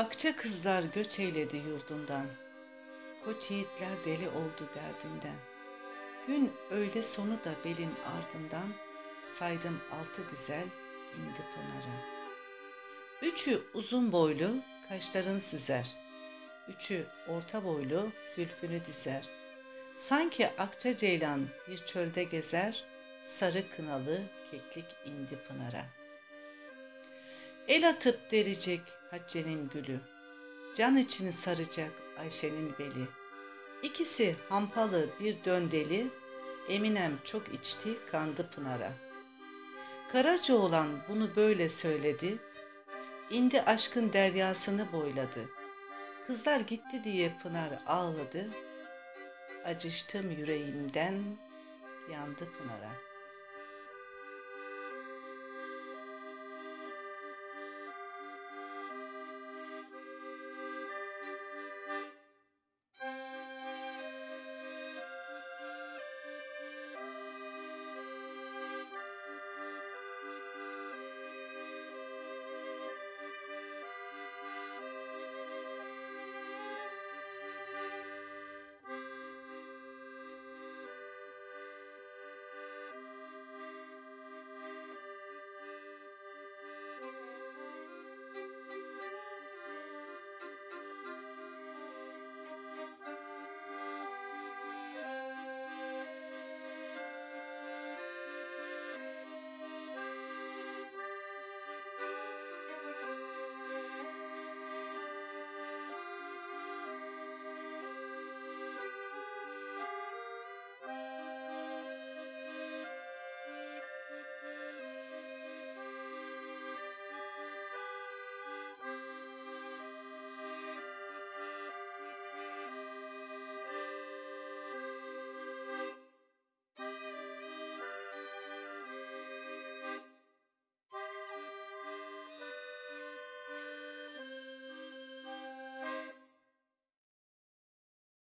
Akça kızlar göç eyledi yurdundan, koç yiğitler deli oldu derdinden. Gün öğle sonu da belin ardından, saydım 6 güzel indi pınara. 3'ü uzun boylu kaşların süzer, 3'ü orta boylu zülfünü dizer. Sanki akça ceylan bir çölde gezer, sarı kınalı keklik indi pınara. El atıp derecek Hatçe'nin gülü, can içini saracak Ayşe'nin beli. İkisi hampalı bir döndeli, Eminem çok içti kandı pınara. Karacaoğlan bunu böyle söyledi, indi aşkın deryasını boyladı. Kızlar gitti diye pınar ağladı, acıştım yüreğimden yandı pınara.